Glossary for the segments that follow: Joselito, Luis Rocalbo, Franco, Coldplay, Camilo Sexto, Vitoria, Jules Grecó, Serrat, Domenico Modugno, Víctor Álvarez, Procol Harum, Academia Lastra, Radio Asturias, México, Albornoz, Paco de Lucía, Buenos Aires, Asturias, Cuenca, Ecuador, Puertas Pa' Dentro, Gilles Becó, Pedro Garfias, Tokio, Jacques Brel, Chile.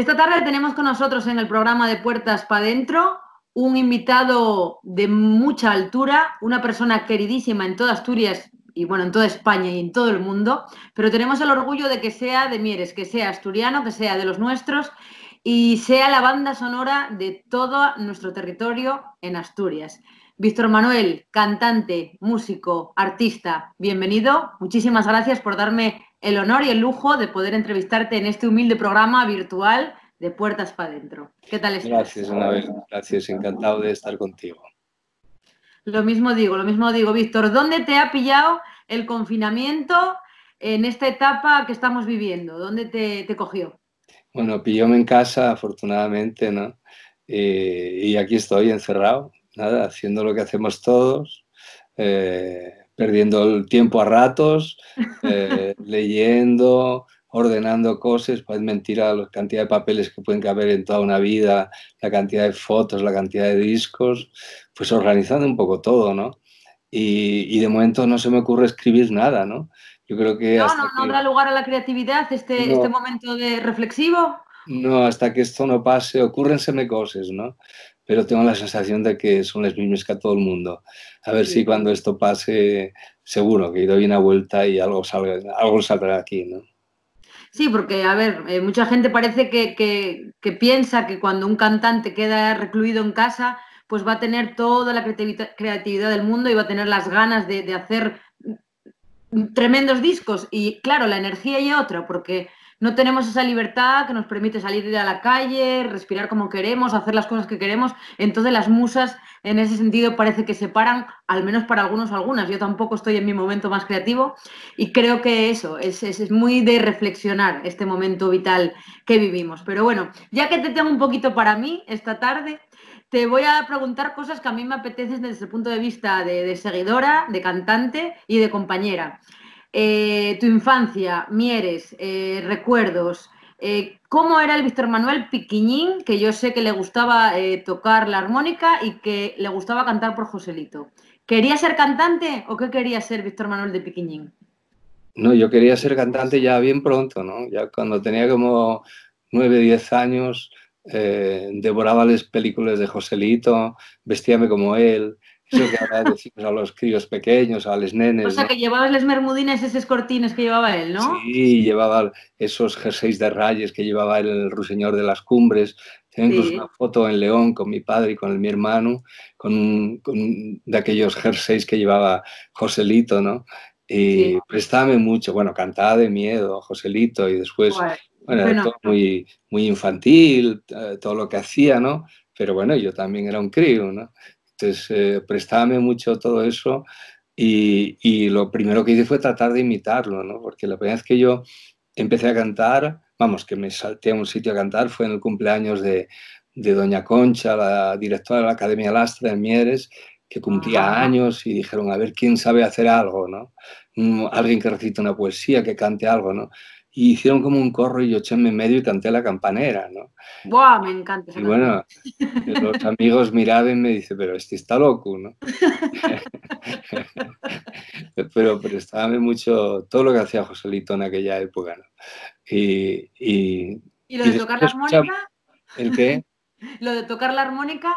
Esta tarde tenemos con nosotros en el programa de Puertas Pa' Dentro un invitado de mucha altura, una persona queridísima en toda Asturias y bueno, en toda España y en todo el mundo, pero tenemos el orgullo de que sea de Mieres, que sea asturiano, que sea de los nuestros y sea la banda sonora de todo nuestro territorio en Asturias. Víctor Manuel, cantante, músico, artista, bienvenido. Muchísimas gracias por darme el honor y el lujo de poder entrevistarte en este humilde programa virtual de Puertas Pa' Dentro. ¿Qué tal estás? Gracias, Anabel. Gracias, encantado de estar contigo. Lo mismo digo, Víctor. ¿Dónde te ha pillado el confinamiento en esta etapa que estamos viviendo? ¿Dónde te cogió? Bueno, pillóme en casa, afortunadamente, ¿no? Y aquí estoy, encerrado, nada, haciendo lo que hacemos todos, perdiendo el tiempo a ratos, leyendo, ordenando cosas. Pues mentira, la cantidad de papeles que pueden caber en toda una vida, la cantidad de fotos, la cantidad de discos, pues organizando un poco todo, ¿no? Y de momento no se me ocurre escribir nada, ¿no? Yo creo que no habrá lugar a la creatividad este momento de reflexivo. No, hasta que esto no pase, ocúrrenseme cosas, ¿no? Pero tengo la sensación de que son las mismas que a todo el mundo. A ver si cuando esto pase, seguro que doy una vuelta y algo saldrá aquí, ¿no? Sí, porque, a ver, mucha gente parece que piensa que cuando un cantante queda recluido en casa, pues va a tener toda la creatividad del mundo y va a tener las ganas de hacer tremendos discos. Y, claro, la energía y otra, porque no tenemos esa libertad que nos permite salir a la calle, respirar como queremos, hacer las cosas que queremos. Entonces las musas en ese sentido parece que se paran, al menos para algunos, algunas. Yo tampoco estoy en mi momento más creativo y creo que eso, es muy de reflexionar este momento vital que vivimos. Pero bueno, ya que te tengo un poquito para mí esta tarde, te voy a preguntar cosas que a mí me apetecen desde el punto de vista de seguidora, de cantante y de compañera. Tu infancia, Mieres, recuerdos, ¿cómo era el Víctor Manuel Piquiñín? Que yo sé que le gustaba tocar la armónica y que le gustaba cantar por Joselito. ¿Quería ser cantante o qué quería ser Víctor Manuel de Piquiñín? No, yo quería ser cantante ya bien pronto, ¿no? Ya cuando tenía como 9, 10 años, devoraba las películas de Joselito, vestíame como él. Eso que ahora decimos a los críos pequeños, a los nenes. O sea, ¿no? Que llevabas las mermudines, esos cortines que llevaba él, ¿no? Sí, llevaba esos jerseys de rayas que llevaba el ruiseñor de las cumbres. Tengo incluso una foto en León con mi padre y con mi hermano, con de aquellos jerseys que llevaba Joselito, ¿no? Y prestábame mucho, bueno, cantaba de miedo Joselito y después, bueno, todo muy, muy infantil, todo lo que hacía, ¿no? Pero bueno, yo también era un crío, ¿no? Entonces, prestábame mucho todo eso y lo primero que hice fue tratar de imitarlo, ¿no? Porque la primera vez que yo empecé a cantar, vamos, que me salté a un sitio a cantar, fue en el cumpleaños de Doña Concha, la directora de la Academia Lastra en Mieres, que cumplía años y dijeron, a ver, ¿quién sabe hacer algo, no? Alguien que recite una poesía, que cante algo, ¿no? Y hicieron como un corro y yo echéme en medio y canté La Campanera, ¿no? ¡Buah, me encanta! Y bueno, los amigos miraban y me dicen, pero este está loco, ¿no? Pero prestábame mucho todo lo que hacía Joselito en aquella época, ¿no? ¿Y lo de tocar la armónica? ¿El qué? ¿Lo de tocar la armónica?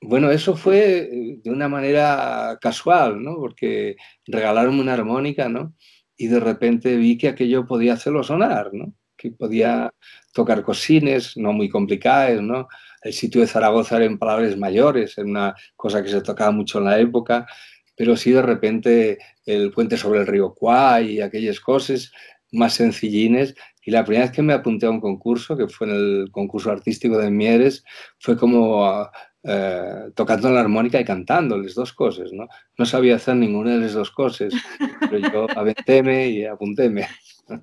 Bueno, eso fue de una manera casual, ¿no? Porque regalaron una armónica, ¿no? Y de repente vi que aquello podía hacerlo sonar, ¿no? Que podía tocar cosines no muy complicadas, ¿no? El sitio de Zaragoza era en palabras mayores, era una cosa que se tocaba mucho en la época, pero sí de repente el puente sobre el río Kwai y aquellas cosas más sencillines. Y la primera vez que me apunté a un concurso, que fue en el concurso artístico de Mieres, fue como tocando la armónica y cantando las dos cosas, ¿no? No sabía hacer ninguna de las dos cosas, pero yo aventéme y apuntéme.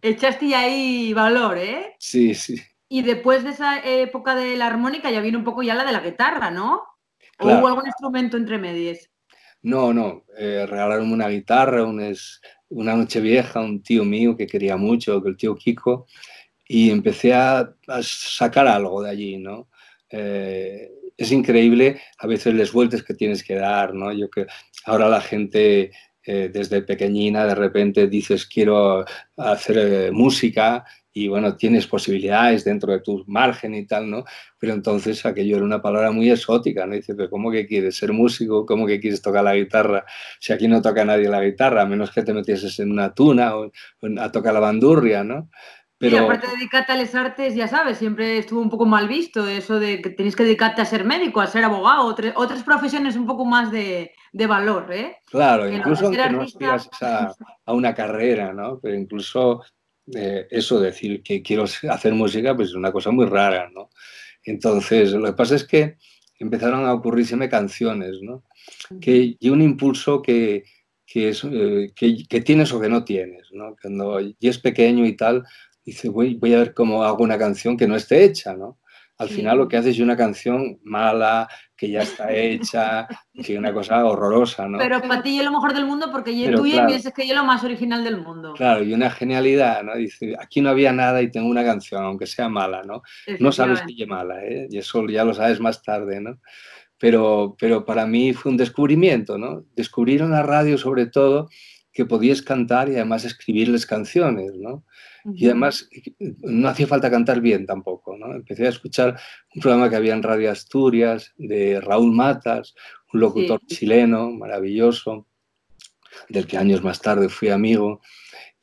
Echaste ahí valor, ¿eh? Sí, sí. Y después de esa época de la armónica ya vino un poco ya la de la guitarra, ¿no? ¿O hubo algún instrumento entre medias? No, no. Regalaron una guitarra, una noche vieja, un tío mío que quería mucho, el tío Kiko, y empecé a sacar algo de allí, ¿no? Es increíble a veces las vueltas que tienes que dar, ¿no? Yo que ahora la gente desde pequeñina de repente dices quiero hacer música y bueno, tienes posibilidades dentro de tu margen y tal, ¿no? Pero entonces aquello era una palabra muy exótica, ¿no? Y dices, pero ¿cómo que quieres ser músico? ¿Cómo que quieres tocar la guitarra? Si aquí no toca nadie la guitarra, a menos que te metieses en una tuna o a tocar la bandurria, ¿no? Pero... Y aparte de dedicarte a las artes, ya sabes, siempre estuvo un poco mal visto eso de que tenés que dedicarte a ser médico, a ser abogado, otras profesiones un poco más de valor, ¿eh? Claro, que incluso aunque no aspiras a una carrera, ¿no? Pero incluso eso, decir que quiero hacer música, pues es una cosa muy rara, ¿no? Entonces, lo que pasa es que empezaron a ocurrírseme canciones, ¿no? Y un impulso que tienes o que no tienes, ¿no? Cuando y es pequeño y tal... Dice, voy a ver cómo hago una canción que no esté hecha, ¿no? Al final lo que haces es una canción mala, que ya está hecha, que es una cosa horrorosa, ¿no? Pero para ti es lo mejor del mundo porque yo tuya y piensas que yo lo más original del mundo. Claro, y una genialidad, ¿no? Dice, aquí no había nada y tengo una canción, aunque sea mala, ¿no? No sabes que es mala, ¿eh? Y eso ya lo sabes más tarde, ¿no? Pero para mí fue un descubrimiento, ¿no? Descubrir en la radio, sobre todo, que podías cantar y además escribirles canciones, ¿no? Y además no hacía falta cantar bien tampoco, ¿no? Empecé a escuchar un programa que había en Radio Asturias de Raúl Matas, un locutor chileno maravilloso, del que años más tarde fui amigo,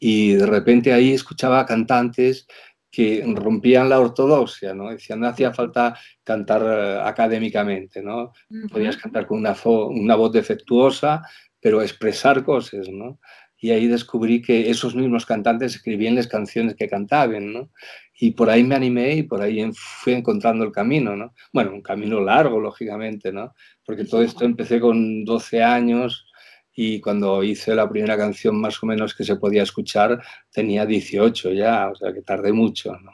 y de repente ahí escuchaba cantantes que rompían la ortodoxia, ¿no? Decían, no hacía falta cantar académicamente, ¿no? Podías cantar con una voz defectuosa, pero expresar cosas, ¿no? Y ahí descubrí que esos mismos cantantes escribían las canciones que cantaban, ¿no? Y por ahí me animé y por ahí fui encontrando el camino, ¿no? Bueno, un camino largo, lógicamente, ¿no? Porque todo esto empecé con 12 años y cuando hice la primera canción más o menos que se podía escuchar tenía 18 ya, o sea que tardé mucho, ¿no?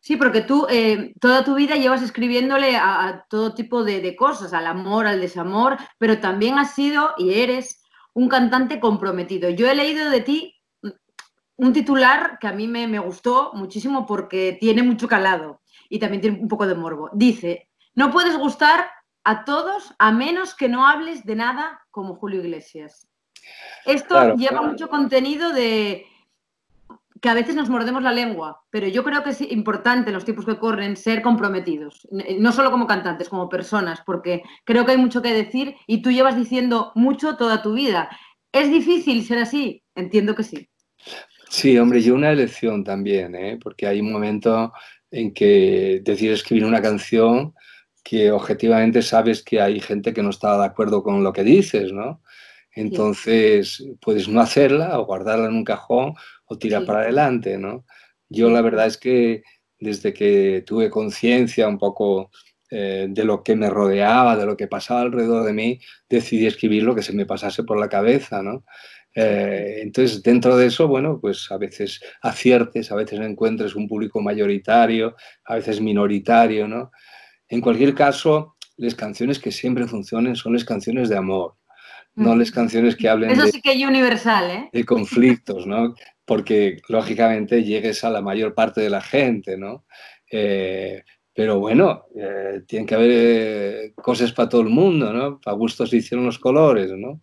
Sí, porque tú toda tu vida llevas escribiéndole a todo tipo de cosas, al amor, al desamor, pero también has sido y eres... un cantante comprometido. Yo he leído de ti un titular que a mí me gustó muchísimo porque tiene mucho calado y también tiene un poco de morbo. Dice, no puedes gustar a todos a menos que no hables de nada como Julio Iglesias. Esto lleva mucho contenido de que a veces nos mordemos la lengua, pero yo creo que es importante en los tiempos que corren ser comprometidos, no solo como cantantes, como personas, porque creo que hay mucho que decir y tú llevas diciendo mucho toda tu vida. ¿Es difícil ser así? Entiendo que sí. Sí, hombre, yo una elección también, ¿eh? Porque hay un momento en que decides escribir una canción que objetivamente sabes que hay gente que no está de acuerdo con lo que dices, ¿no? Entonces puedes no hacerla o guardarla en un cajón o tirar para adelante, ¿no? Yo la verdad es que desde que tuve conciencia un poco de lo que me rodeaba, de lo que pasaba alrededor de mí, decidí escribir lo que se me pasase por la cabeza, ¿no? Entonces dentro de eso, bueno, pues a veces aciertes, a veces encuentres un público mayoritario, a veces minoritario, ¿no? En cualquier caso, las canciones que siempre funcionen son las canciones de amor. No las canciones que hablen eso sí que es universal, ¿eh? De conflictos, ¿no? Porque, lógicamente, llegues a la mayor parte de la gente, ¿no? Pero bueno, tiene que haber cosas para todo el mundo, ¿no? A gustos se hicieron los colores, ¿no?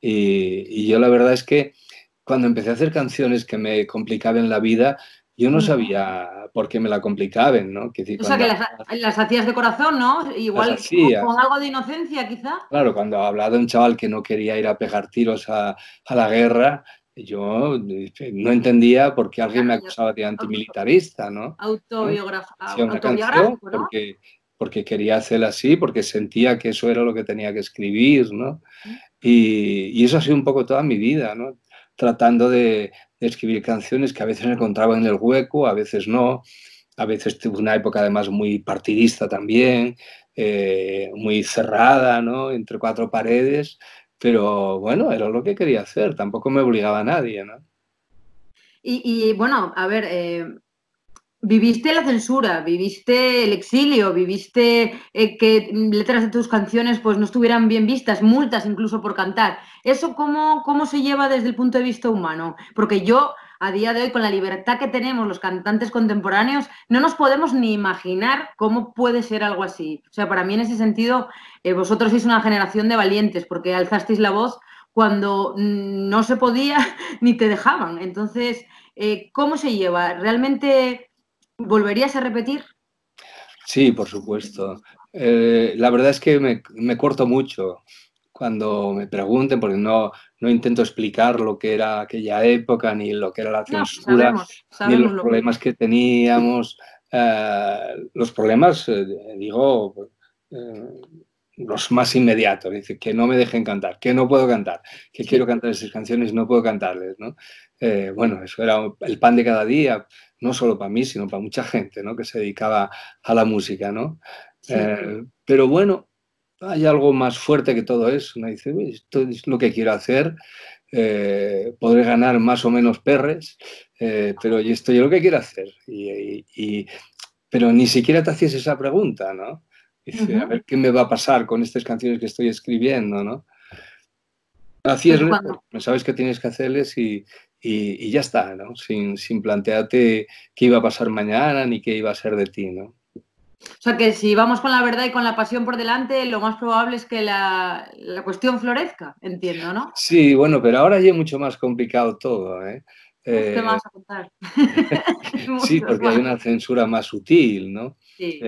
Y yo la verdad es que cuando empecé a hacer canciones que me complicaban la vida, yo no sabía por qué me la complicaban, ¿no? Que decir, o sea, que las hacías de corazón, ¿no? Igual con algo de inocencia, quizá. Claro, cuando hablaba de un chaval que no quería ir a pegar tiros a la guerra, yo no entendía por qué alguien me acusaba de antimilitarista, ¿no? Autobiográfico, ¿no? Porque quería hacerla así, porque sentía que eso era lo que tenía que escribir, ¿no? Y eso ha sido un poco toda mi vida, ¿no? Tratando de escribir canciones que a veces encontraba en el hueco, a veces no, a veces tuve una época además muy partidista también, muy cerrada, ¿no? Entre cuatro paredes, pero bueno, era lo que quería hacer, tampoco me obligaba a nadie, ¿no? Y bueno, a ver, viviste la censura, viviste el exilio, viviste que letras de tus canciones pues no estuvieran bien vistas, multas incluso por cantar. ¿Eso cómo se lleva desde el punto de vista humano? Porque yo, a día de hoy, con la libertad que tenemos los cantantes contemporáneos, no nos podemos ni imaginar cómo puede ser algo así. O sea, para mí en ese sentido, vosotros sois una generación de valientes, porque alzasteis la voz cuando no se podía ni te dejaban. Entonces, ¿cómo se lleva? ¿Realmente volverías a repetir? Sí, por supuesto. La verdad es que me corto mucho cuando me pregunten, porque no intento explicar lo que era aquella época, ni lo que era la censura, ni los problemas que teníamos. Los problemas, digo, los más inmediatos, dice, que no me dejen cantar, que no puedo cantar, que quiero cantar esas canciones, no puedo cantarles, ¿no? Bueno, eso era el pan de cada día, no solo para mí, sino para mucha gente, ¿no?, que se dedicaba a la música, ¿no? Sí. Pero bueno, hay algo más fuerte que todo eso, ¿no? Dice, esto es lo que quiero hacer, podré ganar más o menos perres, pero esto yo lo que quiero hacer. Pero ni siquiera te hacías esa pregunta, ¿no? Dice, a ver qué me va a pasar con estas canciones que estoy escribiendo, ¿no? Hacías, sabes que tienes que hacerles y ya está, ¿no? Sin plantearte qué iba a pasar mañana ni qué iba a ser de ti, ¿no? O sea, que si vamos con la verdad y con la pasión por delante, lo más probable es que la cuestión florezca, entiendo, ¿no? Sí, bueno, pero ahora ya es mucho más complicado todo, ¿eh? ¿Qué vas a contar? Sí, porque hay una censura más sutil, ¿no? Sí.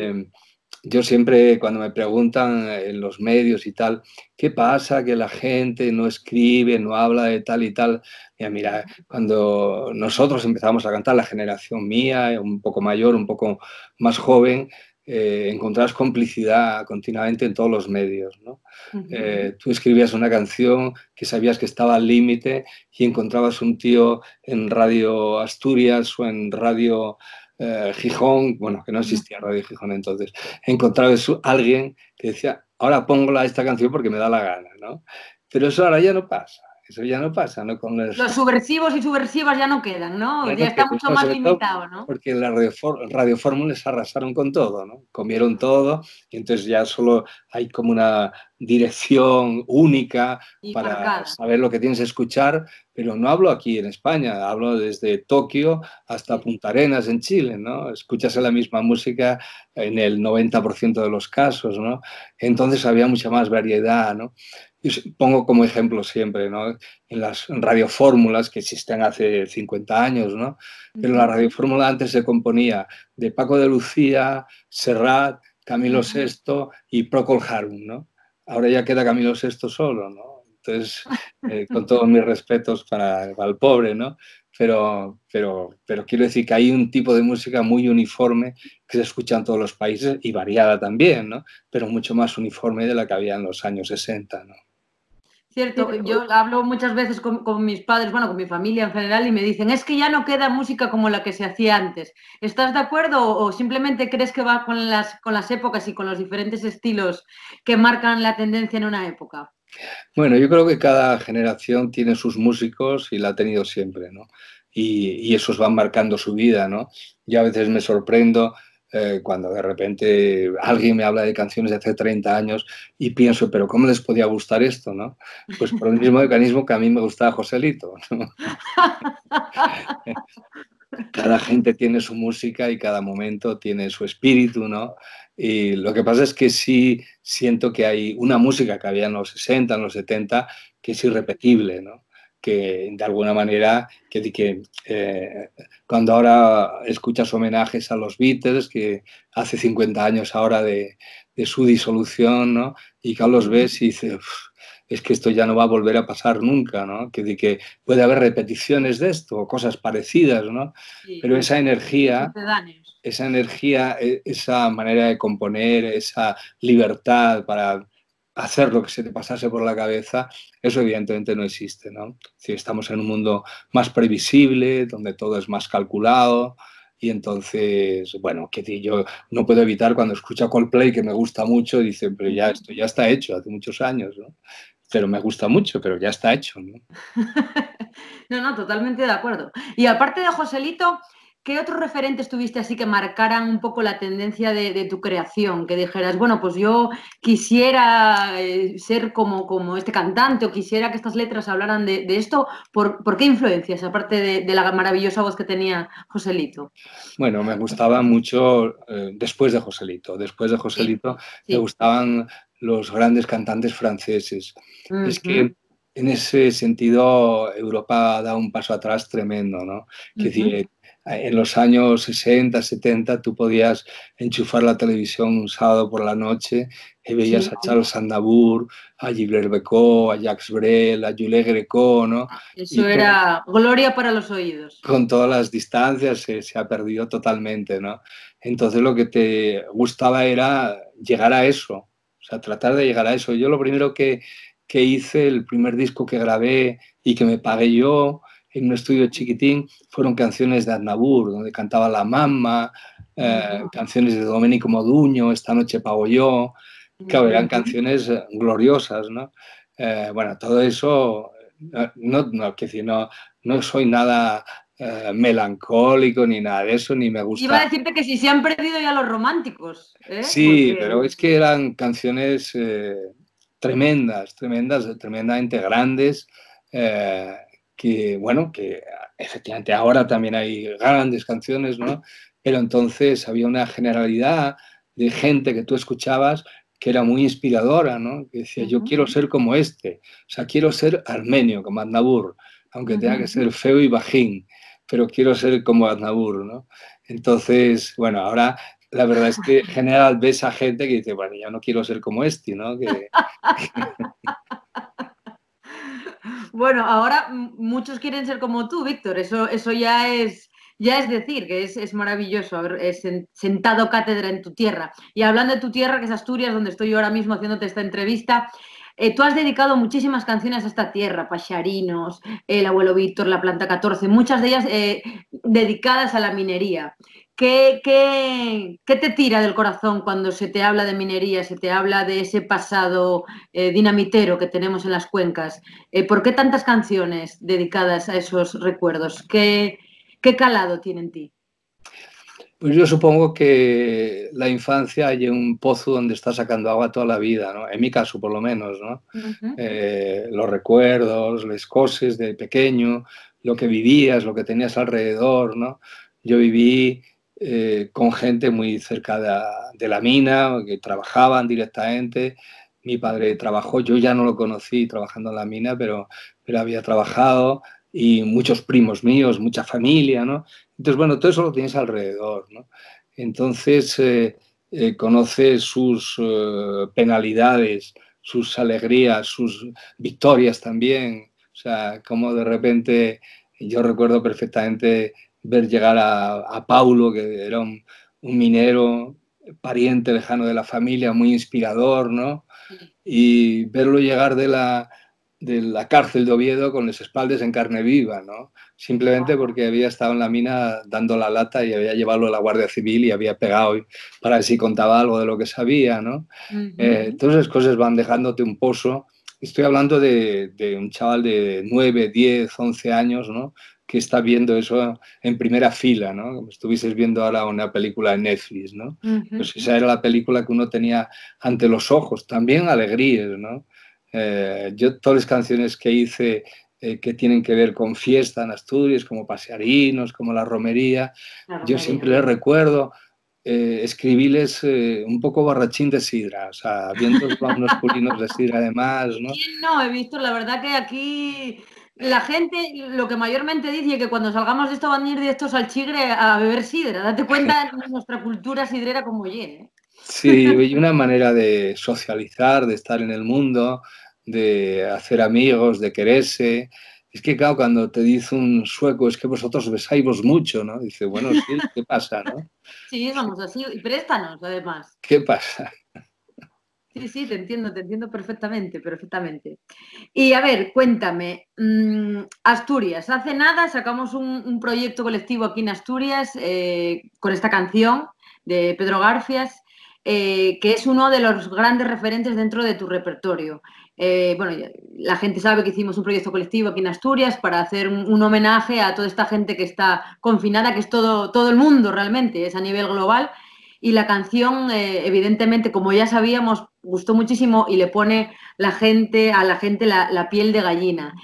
Yo siempre, cuando me preguntan en los medios y tal, ¿qué pasa que la gente no escribe, no habla de tal y tal? Mira, cuando nosotros empezamos a cantar, la generación mía, un poco mayor, un poco más joven, encontrabas complicidad continuamente en todos los medios, ¿no? Tú escribías una canción que sabías que estaba al límite y encontrabas un tío en Radio Asturias o en Radio Gijón, bueno, que no existía Radio Gijón entonces, encontraba a alguien que decía, ahora pongo esta canción porque me da la gana, ¿no? Pero eso ahora ya no pasa, ¿no? Con los subversivos y subversivas ya no quedan, ¿no? Ya está mucho más limitado, ¿no? Porque las Radio Fórmulas arrasaron con todo, ¿no? Comieron todo y entonces ya solo hay como una dirección única para saber lo que tienes que escuchar, pero no hablo aquí en España, hablo desde Tokio hasta Punta Arenas en Chile, ¿no? Escuchas la misma música en el 90% de los casos, ¿no? Entonces había mucha más variedad, ¿no? Yo pongo como ejemplo siempre, ¿no?, en las radiofórmulas que existen hace 50 años, ¿no? Pero la radiofórmula antes se componía de Paco de Lucía, Serrat, Camilo Sexto y Procol Harum, ¿no? Ahora ya queda Camilo Sexto solo, ¿no? Entonces, con todos mis respetos para el pobre, ¿no? Pero quiero decir que hay un tipo de música muy uniforme que se escucha en todos los países y variada también, ¿no? Pero mucho más uniforme de la que había en los años 60, ¿no? Cierto, yo hablo muchas veces con mis padres, bueno, con mi familia en general, y me dicen, es que ya no queda música como la que se hacía antes. ¿Estás de acuerdo o simplemente crees que va con las épocas y con los diferentes estilos que marcan la tendencia en una época? Bueno, yo creo que cada generación tiene sus músicos y la ha tenido siempre, ¿no? Y esos van marcando su vida, ¿no? Yo a veces me sorprendo cuando de repente alguien me habla de canciones de hace 30 años y pienso, pero ¿cómo les podía gustar esto, no? Pues por el mismo mecanismo que a mí me gustaba Joselito, ¿no? Cada gente tiene su música y cada momento tiene su espíritu, ¿no? Y lo que pasa es que sí siento que hay una música que había en los 60, en los 70, que es irrepetible, ¿no? Que de alguna manera, que cuando ahora escuchas homenajes a los Beatles, que hace 50 años ahora de su disolución, ¿no? Y que los ves y dices, es que esto ya no va a volver a pasar nunca, ¿no? Que puede haber repeticiones de esto o cosas parecidas, ¿no? Sí, pero esa energía, esa manera de componer, esa libertad para hacer lo que se te pasase por la cabeza, eso evidentemente no existe, ¿no? Si estamos en un mundo más previsible, donde todo es más calculado, y entonces, bueno, que yo no puedo evitar cuando escucho Coldplay, que me gusta mucho, dicen, pero ya esto ya está hecho hace muchos años, ¿no? Pero me gusta mucho, pero ya está hecho, ¿no? No, totalmente de acuerdo. Y aparte de Joselito, ¿qué otros referentes tuviste así que marcaran un poco la tendencia de tu creación? Que dijeras, bueno, pues yo quisiera ser como este cantante o quisiera que estas letras hablaran de esto. ¿Por qué influencias, aparte de la maravillosa voz que tenía Joselito? Bueno, me gustaba mucho, después de Joselito, me gustaban los grandes cantantes franceses. Es que en ese sentido, Europa da un paso atrás tremendo, ¿no? Es decir, en los años 60, 70, tú podías enchufar la televisión un sábado por la noche y veías a Charles Aznavour, a Gilles Becó, a Jacques Brel, a Jules Grecó, ¿no? Eso era gloria para los oídos. Con todas las distancias se ha perdido totalmente, ¿no? Entonces lo que te gustaba era llegar a eso, o sea, tratar de llegar a eso. Yo lo primero que hice, el primer disco que grabé y que me pagué yo en un estudio chiquitín, fueron canciones de Aznavour, donde cantaba La Mamma, canciones de Domenico Modugno, Esta noche pago yo, claro, eran canciones gloriosas, ¿no? Bueno, todo eso, no soy nada melancólico ni nada de eso, ni me gusta. Iba a decirte que si se han perdido ya los románticos, ¿eh? Sí, porque... pero es que eran canciones tremendamente grandes, que bueno, que efectivamente ahora también hay grandes canciones, ¿no? Pero entonces había una generalidad de gente que tú escuchabas que era muy inspiradora, ¿no? Que decía, yo quiero ser como este, o sea, quiero ser armenio, como Aznavour, aunque tenga que ser feo y bajín, pero quiero ser como Aznavour, ¿no? Entonces, bueno, ahora... la verdad es que en general ves a gente que dice, bueno, yo no quiero ser como este, ¿no? Que... Bueno, ahora muchos quieren ser como tú, Víctor. Eso ya es decir, que es maravilloso haber sentado cátedra en tu tierra. Y hablando de tu tierra, que es Asturias, donde estoy yo ahora mismo haciéndote esta entrevista, tú has dedicado muchísimas canciones a esta tierra, Paxarinos, El abuelo Víctor, La planta 14, muchas de ellas dedicadas a la minería. ¿Qué te tira del corazón cuando se te habla de minería, se te habla de ese pasado dinamitero que tenemos en las cuencas? ¿Por qué tantas canciones dedicadas a esos recuerdos? ¿Qué calado tiene en ti? Pues yo supongo que la infancia hay un pozo donde está sacando agua toda la vida, ¿no? En mi caso, por lo menos, ¿no? Los recuerdos, las cosas de pequeño, lo que vivías, lo que tenías alrededor, ¿no? Yo viví... con gente muy cerca de la mina, que trabajaban directamente. Mi padre trabajó, yo ya no lo conocí trabajando en la mina, pero había trabajado, y muchos primos míos, mucha familia, ¿no? Entonces, bueno, todo eso lo tienes alrededor, ¿no? Entonces, conoces sus penalidades, sus alegrías, sus victorias también. O sea, como de repente, yo recuerdo perfectamente... ver llegar a Paulo, que era un minero, pariente lejano de la familia, muy inspirador, ¿no? Y verlo llegar de la cárcel de Oviedo con las espaldas en carne viva, ¿no? Simplemente porque había estado en la mina dando la lata y había llevado a la Guardia Civil y había pegado para ver si contaba algo de lo que sabía, ¿no? Todas esas cosas van dejándote un pozo. Estoy hablando de un chaval de 9, 10, 11 años, ¿no? Que está viendo eso en primera fila, ¿no? Como estuvieses viendo ahora una película en Netflix, ¿no? Pues esa era la película que uno tenía ante los ojos, también alegrías, ¿no? Yo todas las canciones que hice que tienen que ver con fiesta en Asturias, como Paxarinos, como La Romería. Yo siempre les recuerdo, escribíles un poco borrachín de sidra, o sea, viendo unos pulinos de sidra además, ¿no? No, he visto, la verdad que aquí... La gente lo que mayormente dice es que cuando salgamos de esto van a ir directos al Chigre a beber sidra. Date cuenta de nuestra cultura sidrera como viene. Sí, y una manera de socializar, de estar en el mundo, de hacer amigos, de quererse. Es que, claro, cuando te dice un sueco, es que vosotros besáis mucho, ¿no? Dice, bueno, sí, ¿qué pasa, no? Sí, vamos así, y préstanos, además. ¿Qué pasa? Sí, te entiendo perfectamente. Y a ver, cuéntame, Asturias, hace nada sacamos un proyecto colectivo aquí en Asturias con esta canción de Pedro Garfias, que es uno de los grandes referentes dentro de tu repertorio. Bueno, la gente sabe que hicimos un proyecto colectivo aquí en Asturias para hacer un homenaje a toda esta gente que está confinada, que es todo el mundo realmente, es a nivel global. Y la canción, evidentemente, como ya sabíamos, gustó muchísimo y le pone a la gente la piel de gallina.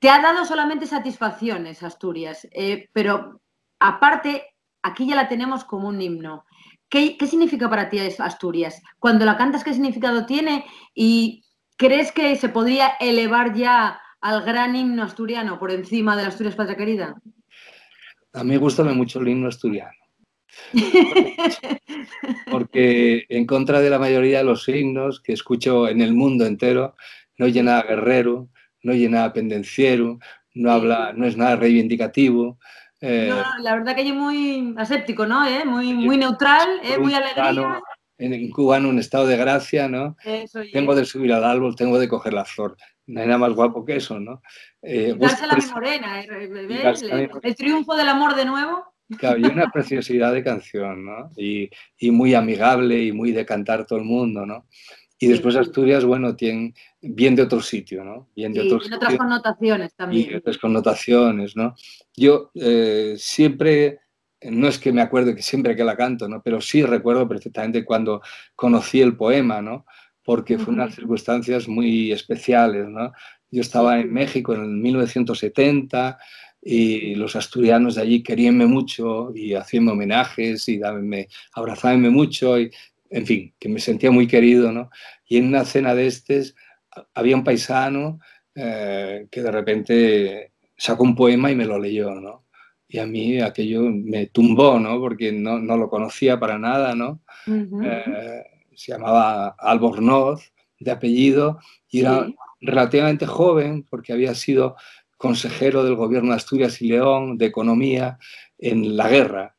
Te ha dado solamente satisfacciones, Asturias, pero aparte, aquí ya la tenemos como un himno. ¿Qué significa para ti Asturias? Cuando la cantas, ¿qué significado tiene? ¿Y ¿Crees que se podría elevar ya al gran himno asturiano por encima de la Asturias Patria Querida? A mí gusta mucho el himno asturiano. Porque en contra de la mayoría de los himnos que escucho en el mundo entero, no oye nada guerrero, no oye nada pendenciero, no habla, no es nada reivindicativo. No, la verdad que yo muy aséptico, ¿no? Muy neutral, muy alegría. En cubano, un estado de gracia, ¿no? Eso, tengo de subir al árbol, tengo de coger la flor. No hay nada más guapo que eso, ¿no? Darse la morena, el triunfo del amor de nuevo. Claro, y una preciosidad de canción, ¿no? Y muy amigable y muy de cantar todo el mundo, ¿no? Y después Asturias, bueno, tiene, viene de otro sitio, ¿no? Viene de otro sitio, otras connotaciones también. Y otras connotaciones, ¿no? Yo siempre, no es que me acuerde que siempre que la canto, ¿no? Pero sí recuerdo perfectamente cuando conocí el poema, ¿no? Porque fue unas circunstancias muy especiales, ¿no? Yo estaba en México en 1970... y los asturianos de allí queríanme mucho y hacíanme homenajes y abrazábanme mucho, y, en fin, que me sentía muy querido, ¿no? Y en una cena de estos había un paisano que de repente sacó un poema y me lo leyó, ¿no? Y a mí aquello me tumbó, ¿no? Porque no lo conocía para nada, ¿no? Se llamaba Albornoz, de apellido, y era relativamente joven porque había sido consejero del gobierno de Asturias y León de economía en la guerra,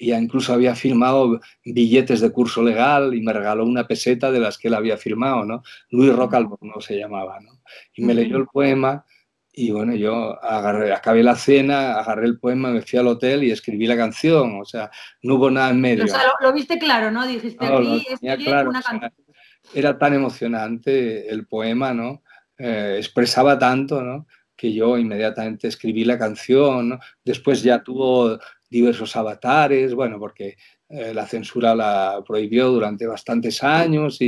y incluso había firmado billetes de curso legal y me regaló una peseta de las que él había firmado, ¿no? Luis Rocalbo no se llamaba, ¿no? Y me leyó el poema y bueno, yo acabé la cena, agarré el poema, me fui al hotel y escribí la canción, o sea, no hubo nada en medio. O sea, lo viste claro, ¿no? Dijiste, no, aquí escribí claro, una canción. O sea, era tan emocionante el poema, ¿no? Expresaba tanto, ¿no? Que yo inmediatamente escribí la canción, ¿no? Después ya tuvo diversos avatares, bueno, porque la censura la prohibió durante bastantes años,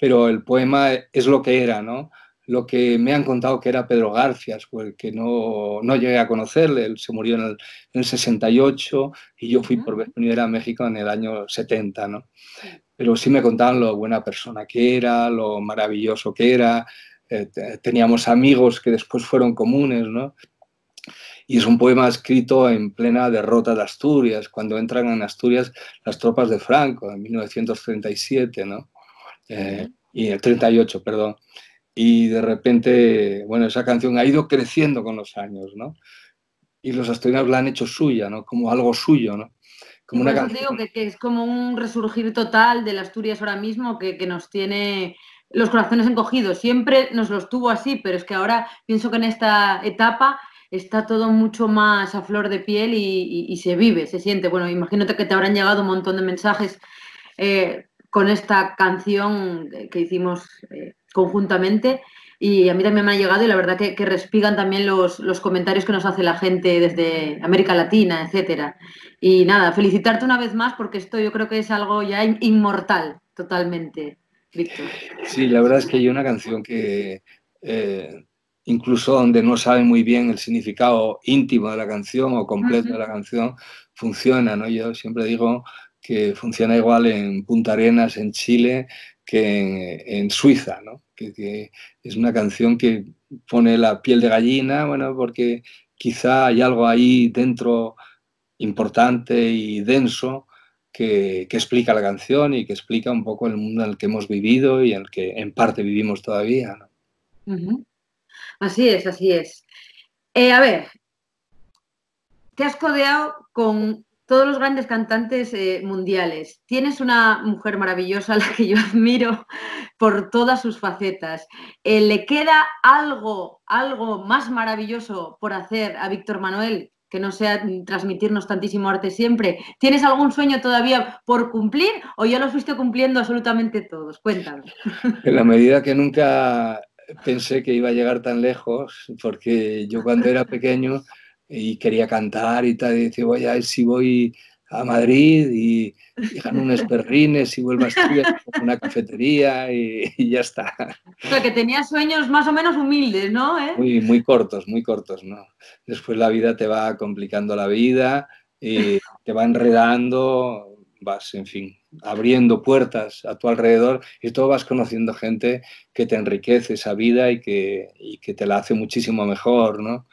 pero el poema es lo que era, ¿no? Lo que me han contado que era Pedro Garfias, porque no llegué a conocerle, él se murió en el 68 y yo fui por primera a México en el año 70, ¿no? Pero sí me contaban lo buena persona que era, lo maravilloso que era. Teníamos amigos que después fueron comunes, ¿no? Y es un poema escrito en plena derrota de Asturias, cuando entran en Asturias las tropas de Franco, en 1937, ¿no? Y el 38, perdón. Y de repente, bueno, esa canción ha ido creciendo con los años, ¿no? Y los asturianos la han hecho suya, ¿no? Como algo suyo, ¿no? Como una canción. Digo que es como un resurgir total de la Asturias ahora mismo que nos tiene los corazones encogidos, siempre nos los tuvo así, pero es que ahora pienso que en esta etapa está todo mucho más a flor de piel y se vive, se siente. Bueno, imagínate que te habrán llegado un montón de mensajes con esta canción que hicimos conjuntamente, y a mí también me han llegado, y la verdad que respigan también los comentarios que nos hace la gente desde América Latina, etcétera. Y nada, felicitarte una vez más porque esto yo creo que es algo ya inmortal totalmente. Víctor. Sí, la verdad es que hay una canción que incluso donde no sabe muy bien el significado íntimo de la canción o completo de la canción, funciona, ¿no? Yo siempre digo que funciona igual en Punta Arenas, en Chile, que en Suiza, ¿no? Que es una canción que pone la piel de gallina, bueno, porque quizá hay algo ahí dentro importante y denso que explica la canción y que explica un poco el mundo en el que hemos vivido y en el que en parte vivimos todavía, ¿no? Así es, así es. A ver, te has codeado con todos los grandes cantantes mundiales. Tienes una mujer maravillosa a la que yo admiro por todas sus facetas. ¿Le queda algo más maravilloso por hacer a Víctor Manuel? Que no sea transmitirnos tantísimo arte siempre. ¿Tienes algún sueño todavía por cumplir o ya los fuiste cumpliendo absolutamente todos? Cuéntame. En la medida que nunca pensé que iba a llegar tan lejos, porque yo cuando era pequeño y quería cantar y tal, y decía, voy a ver si voy a Madrid y gano unos perrines y vuelvo a estudiar en una cafetería y ya está. O sea, que tenía sueños más o menos humildes, ¿no? Muy cortos, ¿no? Después la vida te va complicando la vida y te va enredando vas, en fin, abriendo puertas a tu alrededor y todo vas conociendo gente que te enriquece esa vida y que te la hace muchísimo mejor, ¿no?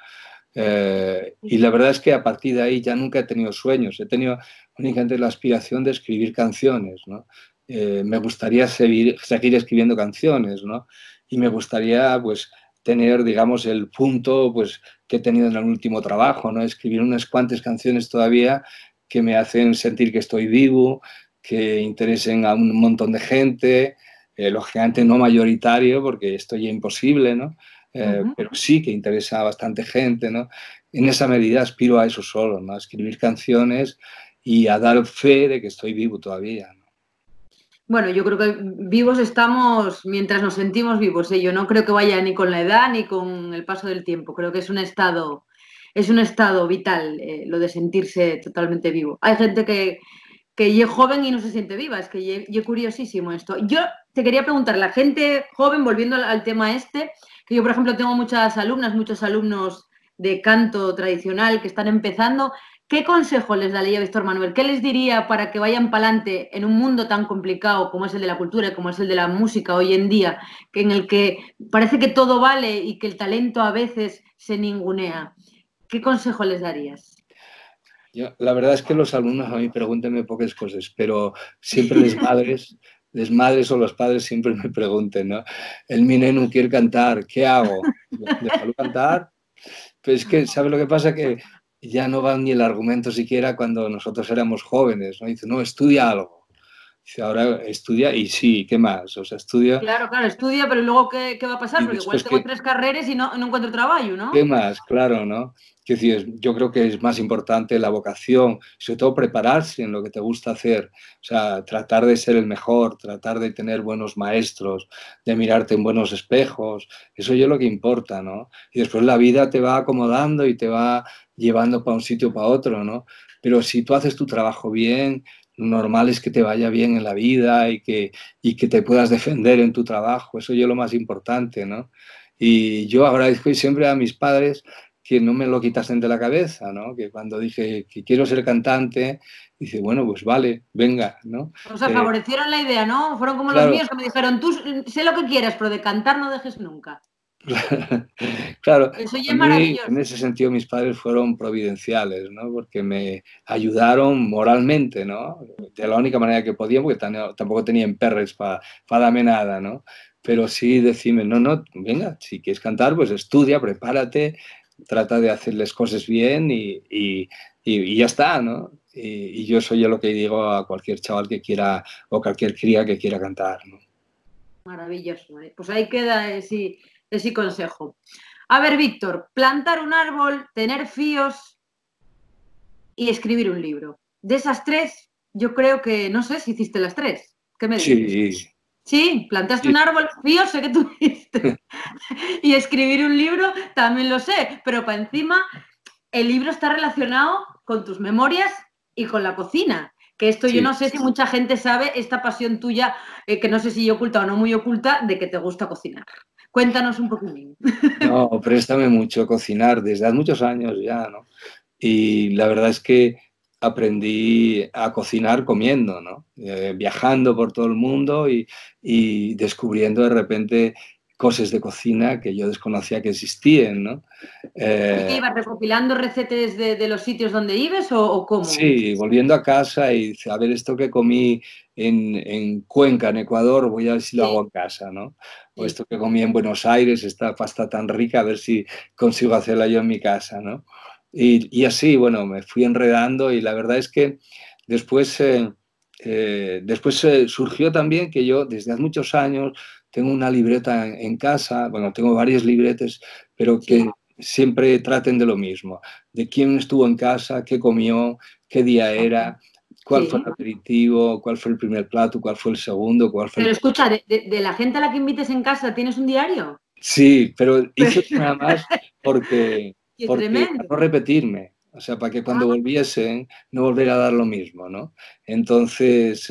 Y la verdad es que a partir de ahí ya nunca he tenido sueños, he tenido únicamente la aspiración de escribir canciones, ¿no? Me gustaría seguir escribiendo canciones, ¿no? Y me gustaría, pues, tener, digamos, el punto, pues, que he tenido en el último trabajo, ¿no? Escribir unas cuantas canciones todavía que me hacen sentir que estoy vivo, que interesen a un montón de gente, lógicamente no mayoritario, porque esto ya es imposible, ¿no? Pero sí que interesa a bastante gente, ¿no? En esa medida aspiro a eso solo, ¿no? A escribir canciones y a dar fe de que estoy vivo todavía, ¿no? Bueno, yo creo que vivos estamos mientras nos sentimos vivos, ¿eh? Yo no creo que vaya ni con la edad ni con el paso del tiempo. Creo que es un estado vital, lo de sentirse totalmente vivo. Hay gente que es joven y no se siente viva, es que es curiosísimo esto. Yo te quería preguntar, la gente joven, volviendo al tema este, que yo, por ejemplo, tengo muchas alumnas, muchos alumnos de canto tradicional que están empezando. ¿Qué consejo les daría Víctor Manuel? ¿Qué les diría para que vayan para adelante en un mundo tan complicado como es el de la cultura, como es el de la música hoy en día, en el que parece que todo vale y que el talento a veces se ningunea? ¿Qué consejo les darías? Yo, la verdad es que los alumnos a mí pregúntenme pocas cosas, pero siempre las madres o los padres siempre me pregunten, ¿no? El mi nenu quiere cantar, ¿qué hago? ¿Déjalo cantar? Pues es que, ¿sabes lo que pasa? Que ya no va ni el argumento siquiera cuando nosotros éramos jóvenes, ¿no? Dice, no, estudia algo. Dice, ahora estudia y sí, ¿qué más? O sea, estudia... Claro, claro, estudia, pero luego ¿qué va a pasar? Porque igual tengo 3 carreras y no encuentro trabajo, ¿no? ¿Qué más? Claro, ¿no? Es decir, yo creo que es más importante la vocación, sobre todo prepararse en lo que te gusta hacer. O sea, tratar de ser el mejor, tratar de tener buenos maestros, de mirarte en buenos espejos. Eso es lo que importa, ¿no? Y después la vida te va acomodando y te va llevando para un sitio o para otro, ¿no? Pero si tú haces tu trabajo bien, lo normal es que te vaya bien en la vida y que te puedas defender en tu trabajo. Eso es lo más importante, ¿no? Y yo agradezco siempre a mis padres que no me lo quitasen de la cabeza, ¿no? Que cuando dije que quiero ser cantante, dice, bueno, pues vale, venga, ¿no? O sea, favorecieron la idea, ¿no? Fueron como claro, los míos que me dijeron, tú sé lo que quieras, pero de cantar no dejes nunca. Claro, eso ya es maravilloso. En ese sentido mis padres fueron providenciales, ¿no? Porque me ayudaron moralmente, ¿no? De la única manera que podían, porque tampoco tenían perres para darme nada, ¿no? Pero sí decirme, no, venga, si quieres cantar, pues estudia, prepárate, trata de hacerles cosas bien y ya está, ¿no? Y yo soy lo que digo a cualquier chaval que quiera o cualquier cría que quiera cantar, ¿no? Maravilloso, ¿eh? Pues ahí queda ese consejo. A ver, Víctor, plantar un árbol, tener fíos y escribir un libro. De esas tres, yo creo que, no sé si hiciste las tres. ¿Qué me dices? Sí. Sí, plantaste un árbol, fío, sé que tuviste. Y escribir un libro, también lo sé. Pero para encima, el libro está relacionado con tus memorias y con la cocina. Que esto sí, yo no sé si mucha gente sabe esta pasión tuya, que no sé si oculta o no muy oculta, de que te gusta cocinar. Cuéntanos un poquitín. No, préstame mucho cocinar desde hace muchos años ya, ¿no? Y la verdad es que aprendí a cocinar comiendo, ¿no? Viajando por todo el mundo y descubriendo de repente cosas de cocina que yo desconocía que existían, ¿no? ¿Y ibas recopilando recetas de los sitios donde ibas o cómo? Sí, volviendo a casa y a ver esto que comí en Cuenca, en Ecuador, voy a ver si lo hago en casa, ¿no? O esto que comí en Buenos Aires, esta pasta tan rica, a ver si consigo hacerla yo en mi casa, ¿no? Y así, bueno, me fui enredando y la verdad es que después surgió también que yo desde hace muchos años tengo una libreta en casa, bueno, tengo varias libretas, pero que siempre traten de lo mismo, de quién estuvo en casa, qué comió, qué día era, cuál fue el aperitivo, cuál fue el primer plato, cuál fue el segundo, cuál fue el... Pero escucha, de la gente a la que invites en casa, ¿tienes un diario? Sí, pero hice nada más porque... Para no repetirme, O sea, para que cuando volviesen no volviera a dar lo mismo, ¿no? Entonces,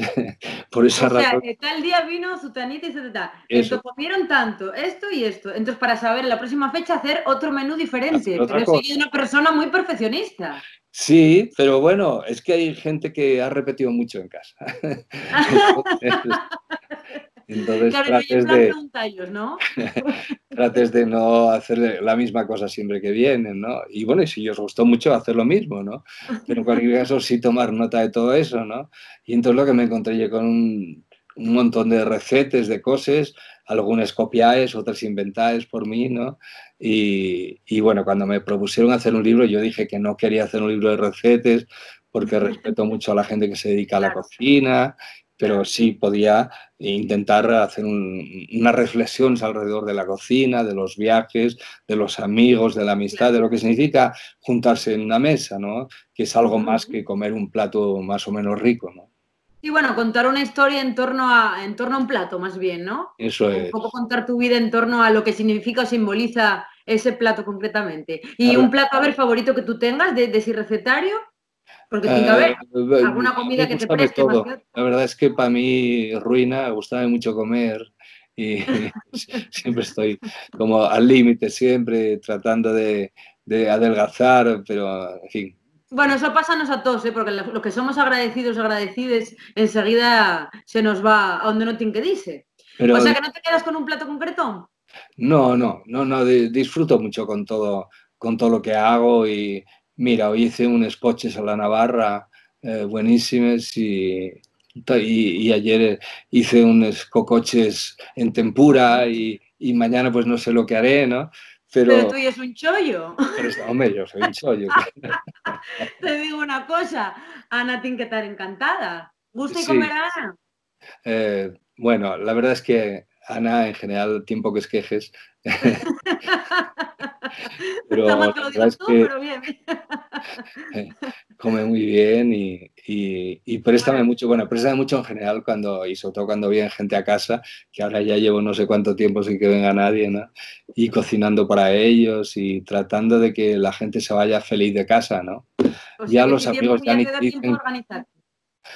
por esa razón... O sea, tal día vino Sutanita y Sutanita. Esto comieron tanto, esto y esto. Entonces, para saber la próxima fecha, hacer otro menú diferente. Pero soy una persona muy perfeccionista. Sí, pero bueno, es que hay gente que ha repetido mucho en casa. Entonces, claro, trates de no hacer la misma cosa siempre que vienen, ¿no? Y bueno, y si os gustó mucho, hacer lo mismo, ¿no? Pero en cualquier caso, sí tomar nota de todo eso, ¿no? Y entonces lo que me encontré yo con un montón de recetas, de cosas, algunas copiáis, otras inventáis por mí, ¿no? Y bueno, cuando me propusieron hacer un libro, yo dije que no quería hacer un libro de recetas porque respeto mucho a la gente que se dedica a la cocina, pero sí podía intentar hacer unas reflexiones alrededor de la cocina, de los viajes, de los amigos, de la amistad, de lo que significa juntarse en una mesa, ¿no? Que es algo más que comer un plato más o menos rico, ¿no? Y bueno, contar una historia en torno a un plato, más bien, ¿no? Eso es. Un poco contar tu vida en torno a lo que significa o simboliza ese plato concretamente. Y un plato, a ver, favorito que tú tengas de ese recetario. Porque tiene que haber alguna comida que te preste todo. La verdad es que para mí, ruina, me gustaba mucho comer y siempre estoy como al límite, siempre tratando de adelgazar, pero en fin. Bueno, eso pásanos a todos, ¿eh? Porque los que somos agradecidos, agradecides, enseguida se nos va a donde no tiene que dice. Pero, o sea, que no te quedas con un plato concreto. No, disfruto mucho con todo lo que hago y... Mira, hoy hice unos poches a la Navarra buenísimos y ayer hice unos cocoches en tempura y mañana pues no sé lo que haré, ¿no? Pero tú eres un chollo. Hombre, yo soy un chollo. Te digo una cosa, Ana tiene que estar encantada. ¿Gusta y comer a Ana? Bueno, la verdad es que Ana, en general, tiempo que esquejes. Pero lo digo tú, pero bien. Come muy bien y préstame mucho, bueno, préstame mucho en general cuando, y sobre todo cuando viene gente a casa, que ahora ya llevo no sé cuánto tiempo sin que venga nadie, ¿no? Y cocinando para ellos y tratando de que la gente se vaya feliz de casa, ¿no? Pues ya los amigos ya ni dicen...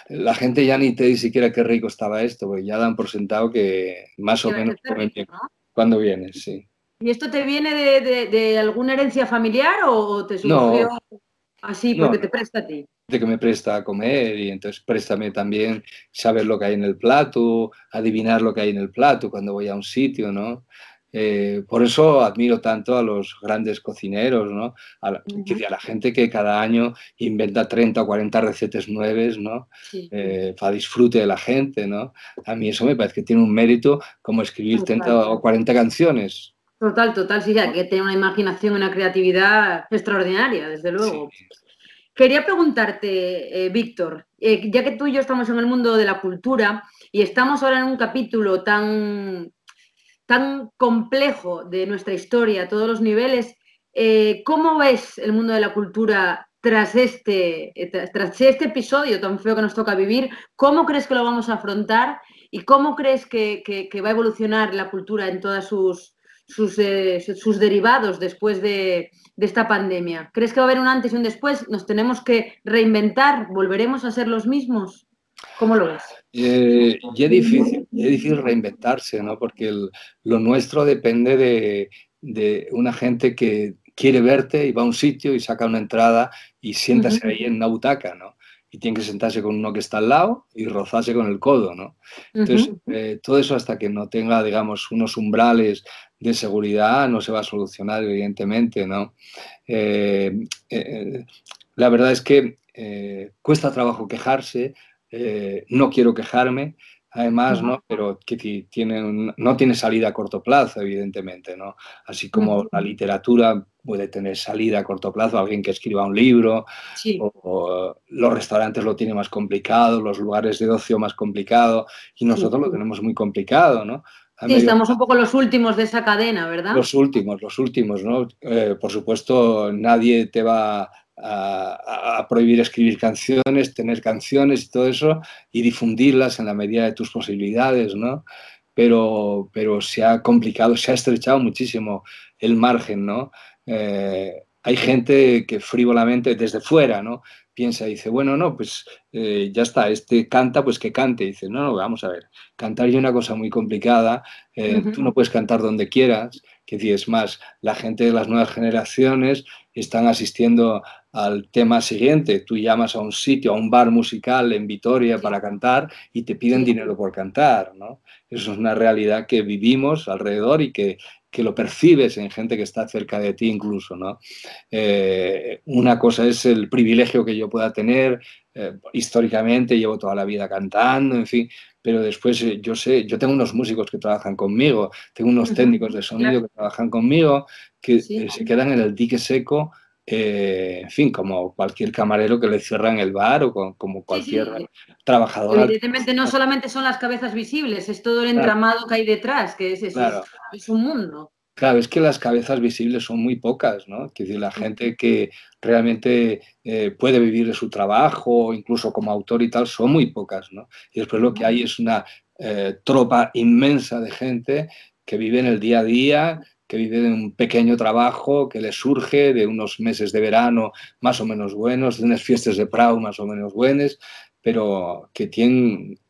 La gente ya ni te dice siquiera qué rico estaba esto, porque ya dan por sentado que más o menos comen bien cuando vienes, sí. ¿Y esto te viene de alguna herencia familiar o te surgió así porque te presta a ti? De que me presta a comer y entonces préstame también saber lo que hay en el plato, adivinar lo que hay en el plato cuando voy a un sitio, ¿no? Por eso admiro tanto a los grandes cocineros, ¿no? A la gente que cada año inventa 30 o 40 recetas nuevas, ¿no? Sí. Para disfrute de la gente, ¿no? A mí eso me parece que tiene un mérito como escribir 30 o 40 canciones. Total, sí, ya que tiene una imaginación y una creatividad extraordinaria, desde luego. Sí. Quería preguntarte, Víctor, ya que tú y yo estamos en el mundo de la cultura y estamos ahora en un capítulo tan complejo de nuestra historia a todos los niveles, ¿cómo ves el mundo de la cultura tras este episodio tan feo que nos toca vivir? ¿Cómo crees que lo vamos a afrontar y cómo crees que va a evolucionar la cultura en todas sus derivados después de esta pandemia? ¿Crees que va a haber un antes y un después? ¿Nos tenemos que reinventar? ¿Volveremos a ser los mismos? ¿Cómo lo ves? Es difícil reinventarse, ¿no? Porque lo nuestro depende de una gente que quiere verte y va a un sitio y saca una entrada y siéntase ahí en una butaca, ¿no? Y tiene que sentarse con uno que está al lado y rozarse con el codo, ¿no? Entonces, todo eso hasta que no tenga, digamos, unos umbrales de seguridad no se va a solucionar, evidentemente, ¿no? La verdad es que cuesta trabajo quejarse, no quiero quejarme, además, ¿no? Pero que no tiene salida a corto plazo, evidentemente, ¿no? Así como la literatura puede tener salida a corto plazo, alguien que escriba un libro, o los restaurantes lo tienen más complicado, los lugares de ocio más complicado, y nosotros lo tenemos muy complicado, ¿no? Estamos un poco los últimos de esa cadena, ¿verdad? Los últimos, ¿no? Por supuesto, nadie te va a prohibir escribir canciones, tener canciones y todo eso, y difundirlas en la medida de tus posibilidades, ¿no? Pero se ha complicado, se ha estrechado muchísimo el margen, ¿no? hay gente que frívolamente desde fuera, ¿no?, piensa y dice, bueno, no, pues ya está, este canta, pues que cante. Y dice, no, no, vamos a ver, cantar es una cosa muy complicada, tú no puedes cantar donde quieras, que es más, la gente de las nuevas generaciones están asistiendo al tema siguiente. Tú llamas a un sitio, a un bar musical en Vitoria para cantar y te piden dinero por cantar, ¿no? Eso es una realidad que vivimos alrededor y que lo percibes en gente que está cerca de ti incluso, ¿no? Una cosa es el privilegio que yo pueda tener, históricamente llevo toda la vida cantando, en fin, pero después yo sé, yo tengo unos músicos que trabajan conmigo, tengo unos técnicos de sonido que trabajan conmigo, que se quedan en el dique seco, en fin, como cualquier camarero que le cierran el bar o como cualquier trabajador. Evidentemente no solamente son las cabezas visibles, es todo el entramado que hay detrás, que es un mundo. Claro, es que las cabezas visibles son muy pocas, ¿no? Es decir, la gente que realmente puede vivir de su trabajo, incluso como autor y tal, son muy pocas, ¿no? Y después lo que hay es una tropa inmensa de gente que vive en el día a día, que vive de un pequeño trabajo que le surge de unos meses de verano más o menos buenos, de unas fiestas de prau más o menos buenas, pero que tienen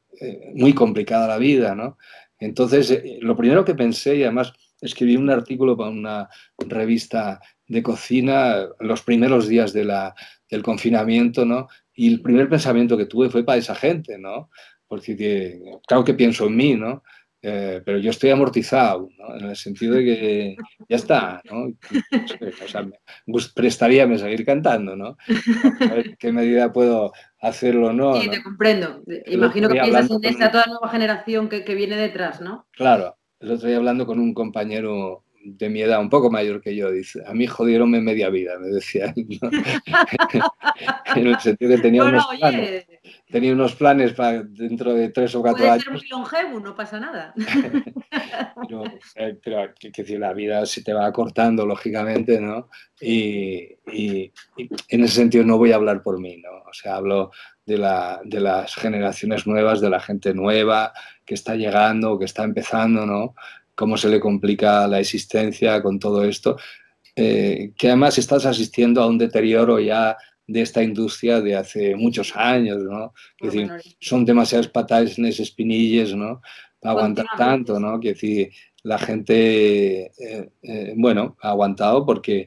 muy complicada la vida, ¿no? Entonces, lo primero que pensé, y además escribí un artículo para una revista de cocina los primeros días de del confinamiento, ¿no? Y el primer pensamiento que tuve fue para esa gente, ¿no? Porque claro que pienso en mí, ¿no? Pero yo estoy amortizado, ¿no?, en el sentido de que ya está, ¿no? O sea, prestaríame seguir cantando, ¿no? A ver en qué medida puedo hacerlo o no. Sí, ¿no? Te comprendo. Imagino que piensas en esta toda nueva generación que viene detrás, ¿no? Claro. El otro día hablando con un compañero de mi edad, un poco mayor que yo, dice, a mí jodieronme media vida, me decía, ¿no? En el sentido que tenía, bueno, tenía unos planes para dentro de 3 o 4 años. Puede ser muy longevo, no pasa nada. Pero que la vida se te va acortando, lógicamente, ¿no? Y en ese sentido no voy a hablar por mí, ¿no? O sea, hablo de las generaciones nuevas, de la gente nueva que está llegando, que está empezando, ¿no? Cómo se le complica la existencia con todo esto, que además estás asistiendo a un deterioro ya de esta industria de hace muchos años, ¿no? Es decir, son demasiadas patadas en esas espinillas, ¿no?, para aguantar tanto, ¿no? Que decir, la gente, bueno, ha aguantado porque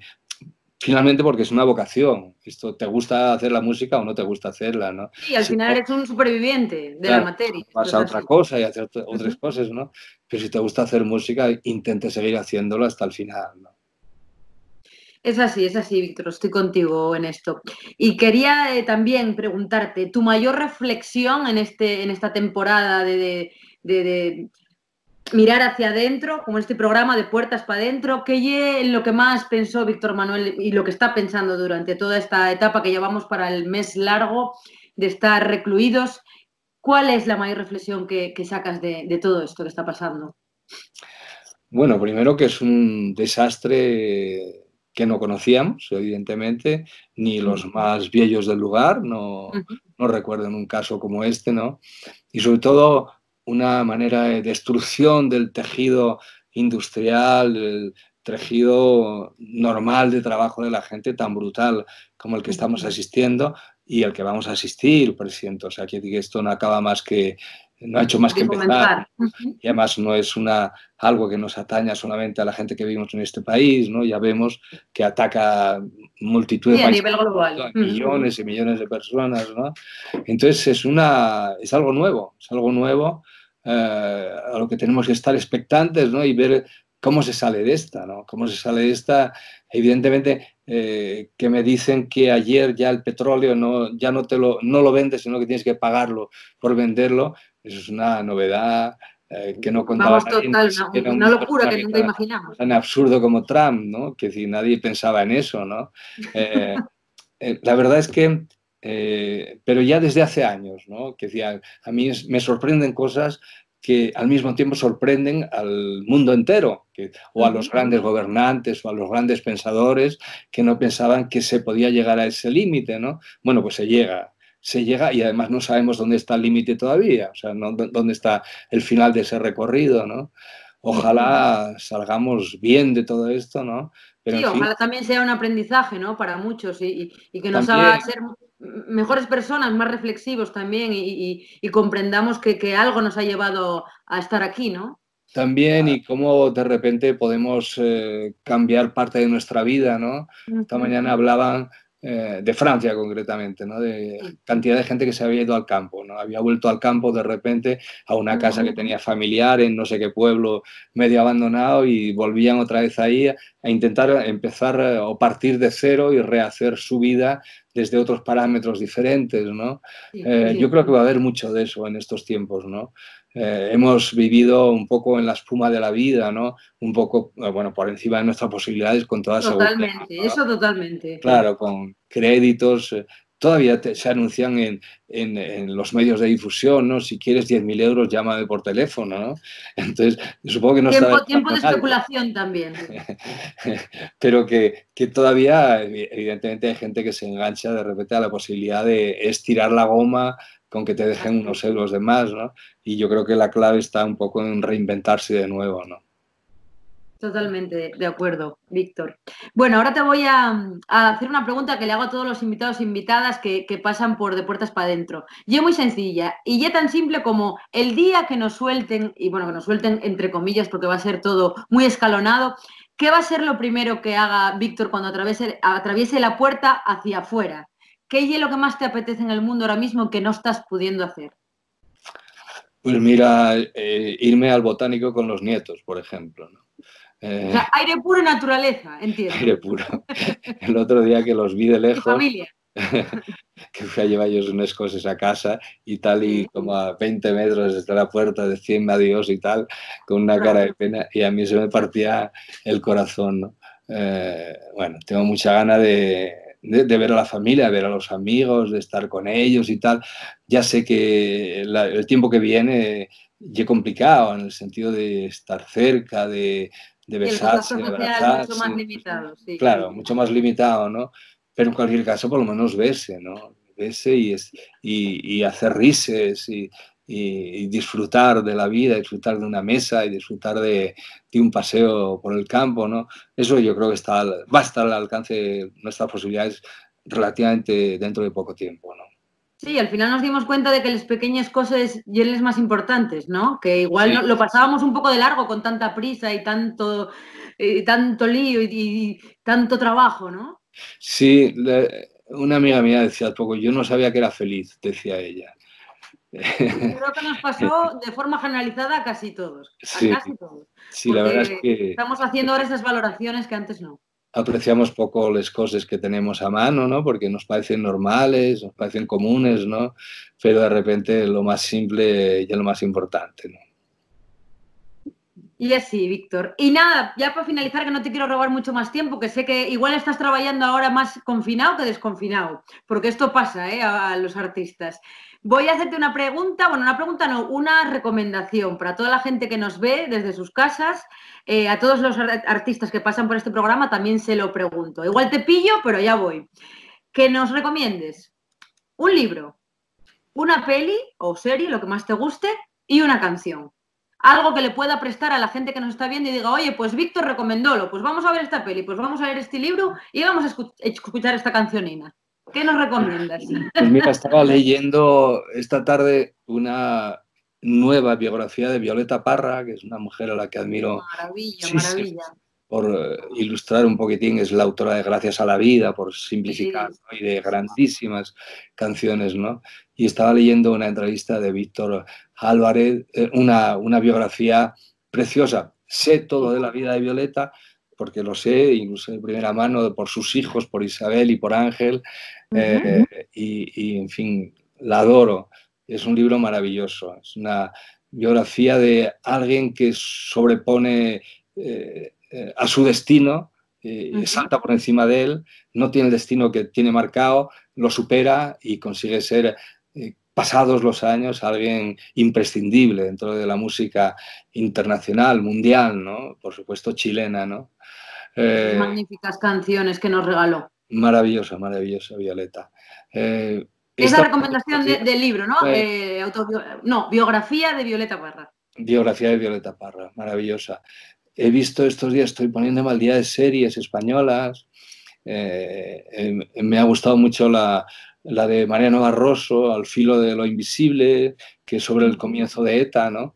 finalmente porque es una vocación. Esto, ¿te gusta hacer la música o no te gusta hacerla, no? Sí, al final eres un superviviente de la materia. Vas a otra cosa y a hacer otras cosas, ¿no? Pero si te gusta hacer música, intenta seguir haciéndolo hasta el final, ¿no? Es así, Víctor, estoy contigo en esto. Y quería también preguntarte, tu mayor reflexión en esta temporada de mirar hacia adentro, como este programa de Puertas Pa' Dentro, ¿qué es lo que más pensó Víctor Manuel y lo que está pensando durante toda esta etapa que llevamos para el mes largo de estar recluidos? ¿Cuál es la mayor reflexión que sacas de todo esto que está pasando? Bueno, primero que es un desastre que no conocíamos, evidentemente, ni los más viejos del lugar, no recuerdan un caso como este, ¿no? Y sobre todo una manera de destrucción del tejido industrial, el tejido normal de trabajo de la gente, tan brutal como el que estamos asistiendo y el que vamos a asistir, presiento. O sea, que esto no acaba más que, no ha hecho más que empezar. Y además no es algo que nos ataña solamente a la gente que vivimos en este país, ¿no? Ya vemos que ataca multitud de países, a nivel global, millones y millones de personas, ¿no? Entonces es algo nuevo, a lo que tenemos que estar expectantes, ¿no? Y ver cómo se sale de esta, ¿no? Cómo se sale de esta. Evidentemente, que me dicen que ayer ya el petróleo no lo vendes, sino que tienes que pagarlo por venderlo. Eso es una novedad que no contaba. Vamos, total, una locura que nunca imaginamos. Tan absurdo como Trump, ¿no? Que si nadie pensaba en eso, ¿no? La verdad es que pero ya desde hace años, ¿no? Que si a mí me sorprenden cosas que al mismo tiempo sorprenden al mundo entero, o a los grandes gobernantes o a los grandes pensadores que no pensaban que se podía llegar a ese límite, ¿no? Bueno, pues se llega y además no sabemos dónde está el límite todavía, o sea, dónde está el final de ese recorrido, ¿no? Ojalá salgamos bien de todo esto, ¿no? Pero sí, en fin, ojalá también sea un aprendizaje, ¿no? Para muchos y que nos haga ser mejores personas, más reflexivos también y comprendamos que algo nos ha llevado a estar aquí, ¿no? También, y cómo de repente podemos cambiar parte de nuestra vida, ¿no? Esta mañana hablaban de Francia concretamente, ¿no? De cantidad de gente que se había ido al campo, ¿no? Había vuelto al campo de repente a una casa que tenía familiar en no sé qué pueblo medio abandonado y volvían otra vez ahí a intentar empezar o partir de cero y rehacer su vida desde otros parámetros diferentes, ¿no? Yo creo que va a haber mucho de eso en estos tiempos, ¿no? Hemos vivido un poco en la espuma de la vida, ¿no? Un poco, bueno, por encima de nuestras posibilidades con toda seguridad. Totalmente, eso totalmente. Claro, con créditos. Todavía se anuncian en los medios de difusión, ¿no? Si quieres 10.000 euros, llámame por teléfono, ¿no? Entonces, supongo que no está... Tiempo de especulación también. Pero que todavía, evidentemente, hay gente que se engancha de repente a la posibilidad de estirar la goma con que te dejen unos euros de más, ¿no? Y yo creo que la clave está un poco en reinventarse de nuevo, ¿no? Totalmente de acuerdo, Víctor. Bueno, ahora te voy a hacer una pregunta que le hago a todos los invitados e invitadas que pasan por De Puertas Pa' Dentro. Y es muy sencilla, y ya tan simple como el día que nos suelten, y bueno, que nos suelten entre comillas porque va a ser todo muy escalonado, ¿qué va a ser lo primero que haga Víctor cuando atraviese la puerta hacia afuera? ¿Qué es lo que más te apetece en el mundo ahora mismo que no estás pudiendo hacer? Pues mira, irme al botánico con los nietos, por ejemplo, ¿no? O sea, aire puro y naturaleza, entiendo. Aire puro. El otro día que los vi de lejos... ¿Tu familia? Que fui a llevar ellos unos cosas a casa y tal, y como a 20 metros desde la puerta decían adiós y tal, con una cara de pena, y a mí se me partía el corazón, ¿no? Bueno, tengo mucha gana de ver a la familia, de ver a los amigos, de estar con ellos y tal. Ya sé que el tiempo que viene ya complicado en el sentido de estar cerca, de besarse, de abrazarse. Mucho más limitado, sí. Claro, mucho más limitado, ¿no? Pero en cualquier caso, por lo menos verse, ¿no? Verse y hacer rises y disfrutar de la vida, disfrutar de una mesa y disfrutar de un paseo por el campo, ¿no? Eso yo creo que va a estar al alcance de nuestras posibilidades relativamente dentro de poco tiempo, ¿no? Sí, al final nos dimos cuenta de que las pequeñas cosas y las más importantes, ¿no? Que igual sí, lo pasábamos un poco de largo con tanta prisa y tanto lío y tanto trabajo, ¿no? Sí, una amiga mía decía poco, yo no sabía que era feliz, decía ella. Creo que nos pasó de forma generalizada a casi todos. Sí, casi todos. Sí, la verdad es que... Estamos haciendo ahora esas valoraciones que antes no. Apreciamos poco las cosas que tenemos a mano, ¿no? Porque nos parecen normales, nos parecen comunes, ¿no? Pero de repente lo más simple y lo más importante, ¿no? Y así, Víctor. Y nada, ya para finalizar, que no te quiero robar mucho más tiempo, que sé que igual estás trabajando ahora más confinado que desconfinado, porque esto pasa, ¿eh? A los artistas. Voy a hacerte una pregunta, bueno, una pregunta no, una recomendación para toda la gente que nos ve desde sus casas, a todos los artistas que pasan por este programa también se lo pregunto. Igual te pillo, pero ya voy. Que nos recomiendes un libro, una peli o serie, lo que más te guste, y una canción. Algo que le pueda prestar a la gente que nos está viendo y diga, oye, pues Víctor recomendólo, pues vamos a ver esta peli, pues vamos a leer este libro y vamos a escuchar esta cancionina. ¿Qué nos recomiendas? Pues mira, estaba leyendo esta tarde una nueva biografía de Violeta Parra, que es una mujer a la que admiro. Maravilla, maravilla. Por ilustrar un poquitín, es la autora de Gracias a la Vida, por simplificar, sí, ¿no? Y de grandísimas canciones, ¿no? Y estaba leyendo una entrevista de Víctor Álvarez, una biografía preciosa. Sé todo de la vida de Violeta, porque lo sé, incluso de primera mano, por sus hijos, por Isabel y por Ángel, y en fin, la adoro. Es un libro maravilloso, es una biografía de alguien que sobrepone a su destino, salta por encima de él, no tiene el destino que tiene marcado, lo supera y consigue ser, pasados los años, alguien imprescindible dentro de la música internacional, mundial, ¿no? Por supuesto chilena, ¿no? Magníficas canciones que nos regaló. Maravillosa, maravillosa Violeta. Esa recomendación del libro, ¿no? Biografía de Violeta Parra. Biografía de Violeta Parra, maravillosa. He visto estos días, estoy poniendo maldades series españolas, me ha gustado mucho la de Mariano Barroso, Al filo de lo invisible, que es sobre el comienzo de ETA, ¿no?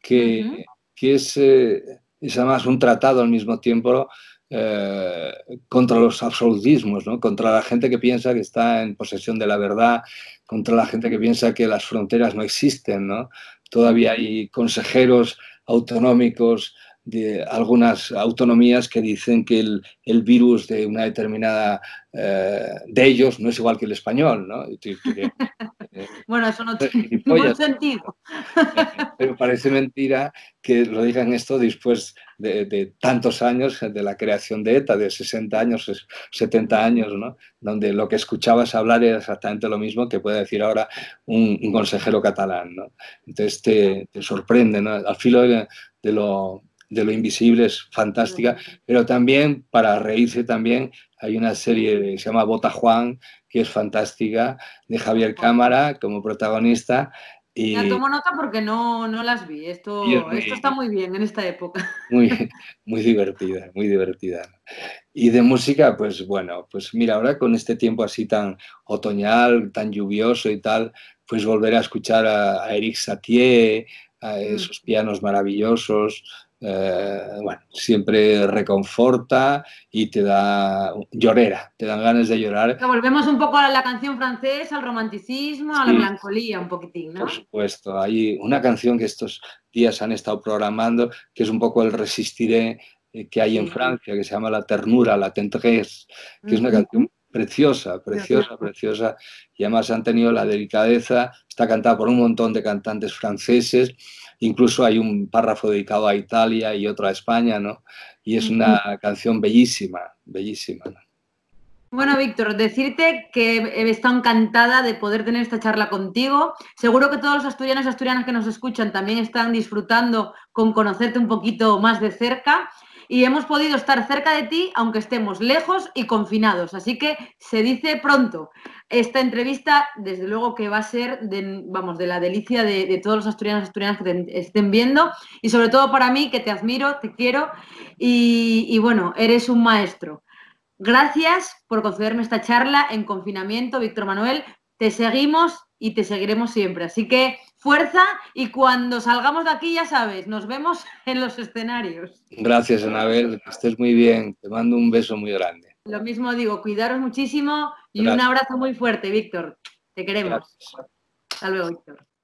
Que es además un tratado al mismo tiempo contra los absolutismos, ¿no? Contra la gente que piensa que está en posesión de la verdad, contra la gente que piensa que las fronteras no existen, ¿no? Todavía hay consejeros autonómicos de algunas autonomías que dicen que el virus de una determinada de ellos no es igual que el español, ¿no? Bueno, eso no tiene ningún sentido. Pero parece mentira que lo digan esto después de tantos años de la creación de ETA, de 60 años, 70 años, ¿no? Donde lo que escuchabas hablar era exactamente lo mismo que puede decir ahora un consejero catalán, ¿no? Entonces te sorprende, ¿no? Al filo de lo invisible es fantástica, pero también para reírse también hay una serie que se llama Bota Juan, que es fantástica, de Javier Cámara como protagonista. Y ya tomo nota porque no las vi, esto está muy bien en esta época. Muy, muy divertida, muy divertida. Y de música, pues bueno, pues mira, ahora con este tiempo así tan otoñal, tan lluvioso y tal, pues volver a escuchar a Eric Satie, a esos pianos maravillosos. Bueno, siempre reconforta y te da llorera, te dan ganas de llorar. Que volvemos un poco a la canción francesa, al romanticismo, sí, a la melancolía un poquitín, ¿no? Por supuesto, hay una canción que estos días han estado programando, que es un poco el Resistiré que hay en Francia, que se llama La Ternura, La Tendresse, que es una canción preciosa, preciosa, preciosa, y además han tenido la delicadeza, está cantada por un montón de cantantes franceses. Incluso hay un párrafo dedicado a Italia y otro a España, ¿no? Y es una canción bellísima, bellísima, ¿no? Bueno, Víctor, decirte que he estado encantada de poder tener esta charla contigo. Seguro que todos los asturianos y asturianas que nos escuchan también están disfrutando con conocerte un poquito más de cerca. Y hemos podido estar cerca de ti, aunque estemos lejos y confinados. Así que se dice pronto. Esta entrevista, desde luego que va a ser, de la delicia de todos los asturianos y asturianas que te estén viendo. Y sobre todo para mí, que te admiro, te quiero. Y bueno, eres un maestro. Gracias por concederme esta charla en confinamiento, Víctor Manuel. Te seguimos y te seguiremos siempre. Así que fuerza, y cuando salgamos de aquí, ya sabes, nos vemos en los escenarios. Gracias, Anabel, que estés muy bien. Te mando un beso muy grande. Lo mismo digo, cuidaros muchísimo y un abrazo muy fuerte, Víctor. Te queremos. Gracias. Hasta luego, Víctor.